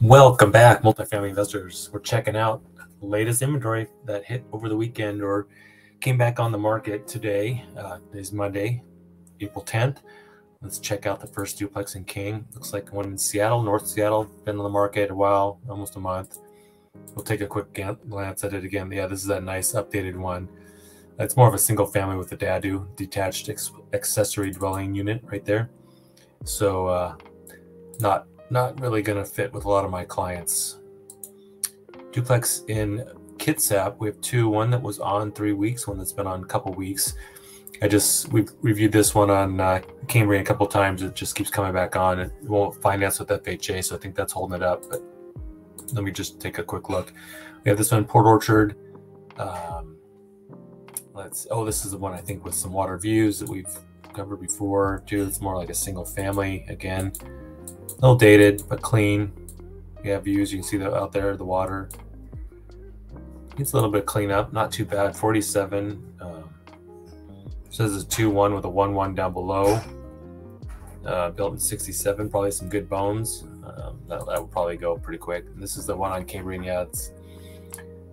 Welcome back, multifamily investors. We're checking out the latest inventory that hit over the weekend or came back on the market today. Is Monday, April 10th. Let's check out the first duplex in King. Looks like one in Seattle, North Seattle. Been on the market a while, almost a month. We'll take a quick glance at it again. Yeah, this is that nice updated one. It's more of a single family with a dadu, detached accessory dwelling unit right there. So not really going to fit with a lot of my clients. Duplex in Kitsap, we have two, one that was on 3 weeks, one that's been on a couple weeks. We've reviewed this one on Camry a couple times. It just keeps coming back on. It won't finance with FHA, so I think that's holding it up, but let me just take a quick look. We have this one, Port Orchard. This is the one I think with some water views that we've covered before too. It's more like a single family again. A little dated, but clean. We have views. You can see that out there, the water. Needs a little bit of cleanup. Not too bad. 47. Says it's 2-1 with a 1-1 down below. Built in 67. Probably some good bones. That will probably go pretty quick. And this is the one on Camry. Yeah, it's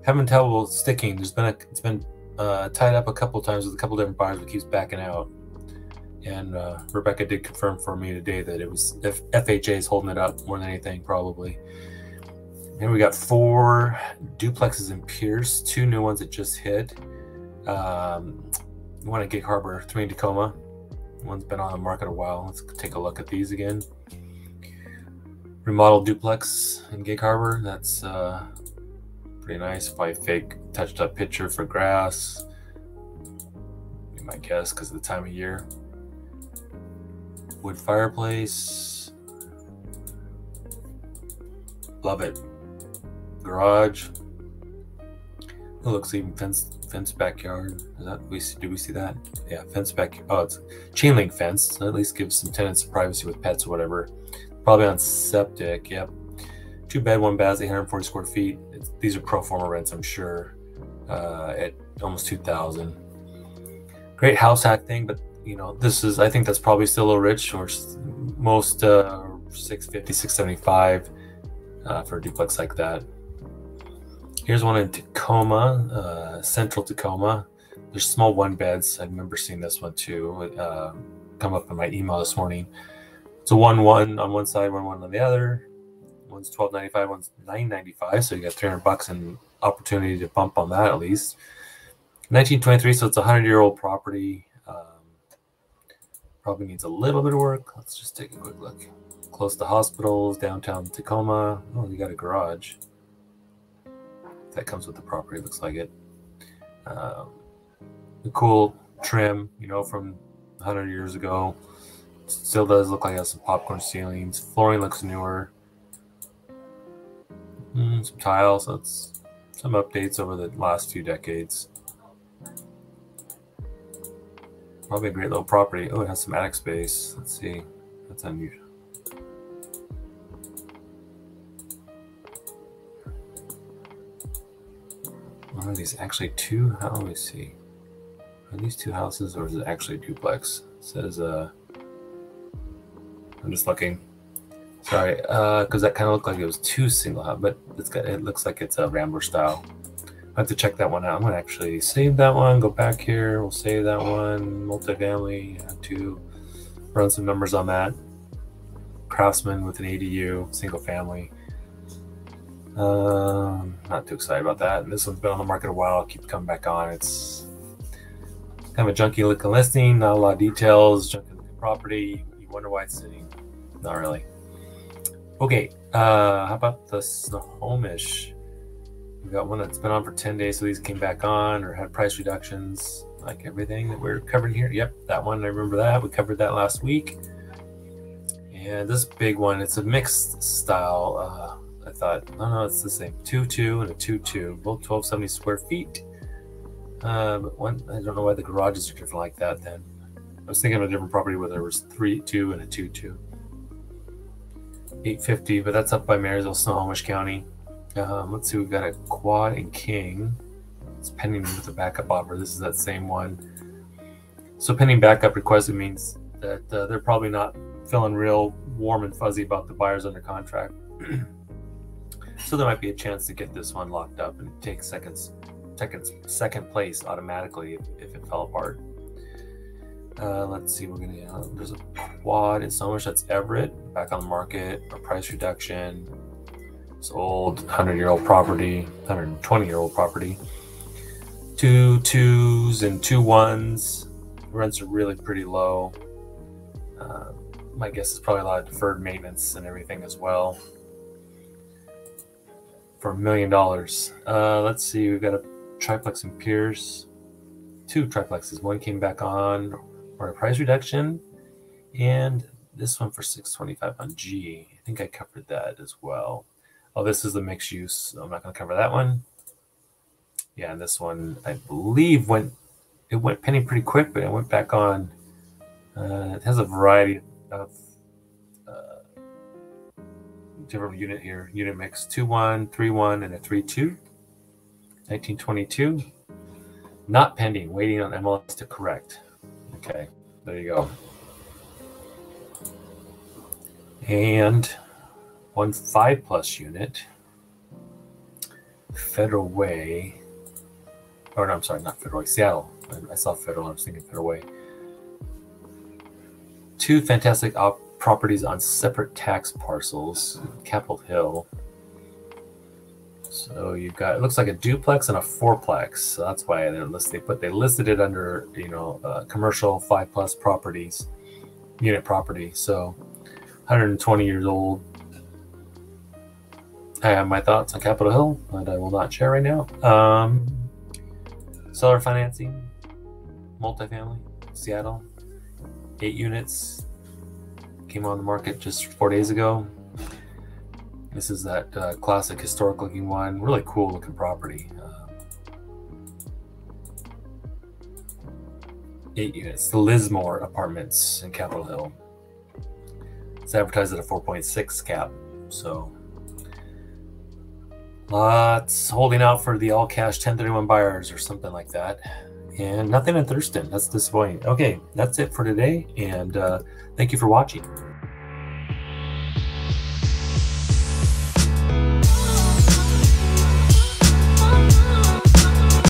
having trouble sticking. It's been tied up a couple times with a couple different buyers, but keeps backing out. And Rebecca did confirm for me today that it was FHA is holding it up more than anything, probably. And we got four duplexes in Pierce, two new ones that just hit. One at Gig Harbor, three in Tacoma. One's been on the market a while. Let's take a look at these again. Remodeled duplex in Gig Harbor. That's pretty nice. Probably fake touched up picture for grass. You might guess because of the time of year. Wood fireplace, love it. Garage, it looks even fenced backyard. Do we see that? Yeah, fenced back. Oh, it's chain link fence. That at least gives some tenants privacy with pets or whatever. Probably on septic. Yep. 2 bed, 1 bath, 840 square feet. These are pro forma rents, I'm sure, at almost 2,000. Great house hack thing, but. You know, this is, I think that's probably still a little rich, or most 650, 675 for a duplex like that. Here's one in Tacoma, central Tacoma. There's small 1 beds. I remember seeing this one too, come up in my email this morning. It's a 1-1 on one side, 1-1 on the other. One's $1,295, one's $995. So you got $300 in opportunity to bump on that at least. 1923, so it's a 100-year-old property. Probably needs a little bit of work. Let's just take a quick look. Close to hospitals, downtown Tacoma. Oh, you got a garage. That comes with the property, looks like it. The cool trim, you know, from 100 years ago. Still does look like it has some popcorn ceilings. Flooring looks newer. Some tiles, that's some updates over the last few decades. Probably a great little property. Oh, it has some attic space. Let's see. That's unusual. Are these actually two? How do we see? Are these two houses or is it actually duplex? It says, I'm just looking. Sorry, because that kind of looked like it was two single house, but it looks like it's a Rambler style. I have to check that one out. I'm gonna actually save that one, go back here, we'll save that one, multifamily, have to run some numbers on that. Craftsman with an ADU, single family. Not too excited about that. And this one's been on the market a while, I'll keep coming back on. It's kind of a junky looking listing, not a lot of details, junky looking property. You wonder why it's sitting, not really. Okay, how about the Snohomish? We got one that's been on for 10 days, so these came back on or had price reductions, like everything that we're covering here. Yep, that one, I remember that. We covered that last week. And this big one, it's a mixed style. I thought, oh no, it's the same. 2-2 and a 2-2, both 1270 square feet. But one, I don't know why the garages are different like that then. I was thinking of a different property where there was 3-2 and a 2-2. 850, but that's up by Marysville, Snohomish County. Let's see, we've got a quad in King. It's pending with a backup offer. This is that same one. So pending backup request, it means that they're probably not feeling real warm and fuzzy about the buyers under contract. So there might be a chance to get this one locked up and take second place automatically if it fell apart. Let's see, we're gonna, there's a quad in Snohomish, that's Everett, back on the market, a price reduction. It's old, 100-year-old property, 120-year-old property. 2 2s and 2 1s. Rents are really pretty low. My guess is probably a lot of deferred maintenance and everything as well. For $1 million. Let's see, we've got a triplex in Pierce. 2 triplexes. One came back on for a price reduction, and this one for $625 on G. I think I covered that as well. Oh, this is the mixed use. So I'm not going to cover that one. Yeah, and this one I believe went penny pretty quick, but it went back on. It has a variety of different unit here. Unit mix 2-1, 3-1, and a 3-2. 1922. Not pending, waiting on MLS to correct. Okay, there you go. And 1 5+ unit, Federal Way. Or no, I'm sorry, not Federal Way, Seattle. I saw Federal, I was thinking Federal Way. 2 fantastic properties on separate tax parcels, Capitol Hill. So you've got, it looks like a duplex and a 4-plex. So that's why they listed it under, you know, commercial 5+ properties, unit property. So 120 years old. I have my thoughts on Capitol Hill, but I will not share right now. Seller financing, multifamily, Seattle, 8 units. Came on the market just 4 days ago. This is that classic historic looking one, really cool looking property. 8 units, the Lismore Apartments in Capitol Hill. It's advertised at a 4.6 cap, so lots holding out for the all cash 1031 buyers or something like that. And nothing in Thurston, that's disappointing. Okay, that's it for today, and thank you for watching.